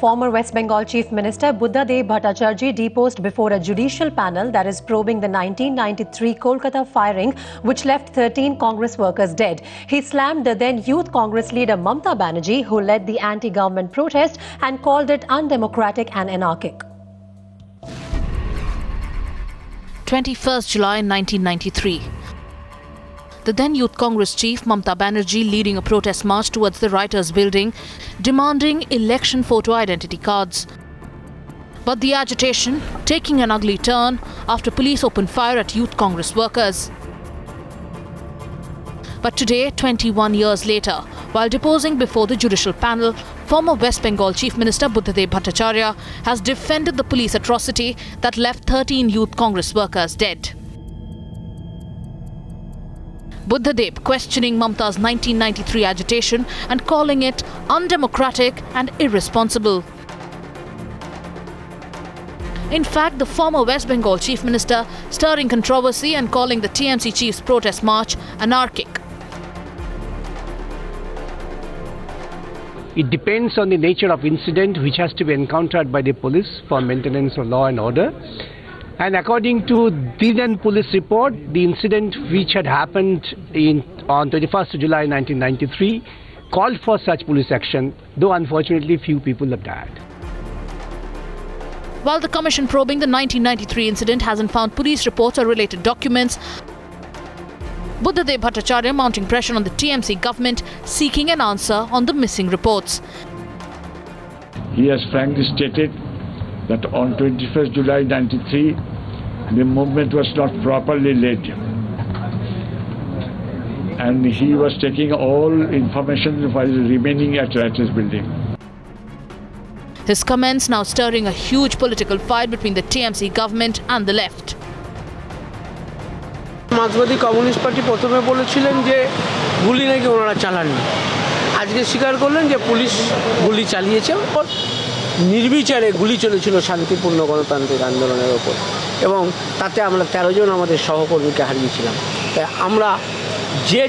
Former West Bengal Chief Minister Buddhadeb Bhattacharjee deposed before a judicial panel that is probing the 1993 Kolkata firing, which left 13 Congress workers dead. He slammed the then Youth Congress leader Mamata Banerjee, who led the anti-government protest, and called it undemocratic and anarchic. 21st July 1993. The then Youth Congress chief, Mamata Banerjee, leading a protest march towards the writers' building, demanding election photo identity cards. But the agitation taking an ugly turn after police opened fire at Youth Congress workers. But today, 21 years later, while deposing before the judicial panel, former West Bengal Chief Minister Buddhadeb Bhattacharjee has defended the police atrocity that left 13 Youth Congress workers dead. Buddhadeb questioning Mamata's 1993 agitation and calling it undemocratic and irresponsible. In fact, the former West Bengal Chief Minister stirring controversy and calling the TMC chief's protest march anarchic. It depends on the nature of incident which has to be encountered by the police for maintenance of law and order. And according to the then police report, the incident which had happened on 21st July 1993 called for such police action, though unfortunately few people have died. While the commission probing the 1993 incident hasn't found police reports or related documents, Buddhadeb Bhattacharjee mounting pressure on the TMC government, seeking an answer on the missing reports. He has frankly stated that on 21st July 93, the movement was not properly led, and he was taking all information while remaining at Writers' Building. His comments now stirring a huge political fight between the TMC government and the left. The Communist Party first said that they did not challenge. Today the police challenged. নির্বিচারে গুলি চলেছিল শান্তিপূর্ণ গণতান্ত্রিক আন্দোলনের উপর এবং তাতে আমরা ১৩ জন আমাদের সহকর্মীকে হারিয়েছিলাম। তাই আমরা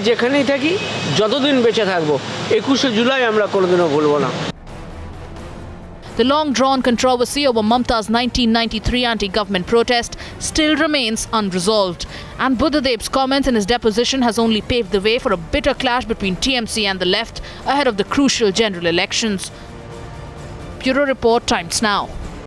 যেখানেই থাকি যতদিন বেঁচে থাকব ২১শে জুলাই আমরা কোনোদিনও ভুলব না। The long-drawn controversy over Mamata's 1993 anti-government protest still remains unresolved, and Buddhadeb's comments in his deposition has only paved the way for a bitter clash between TMC and the left ahead of the crucial general elections. Bureau Report, Times Now.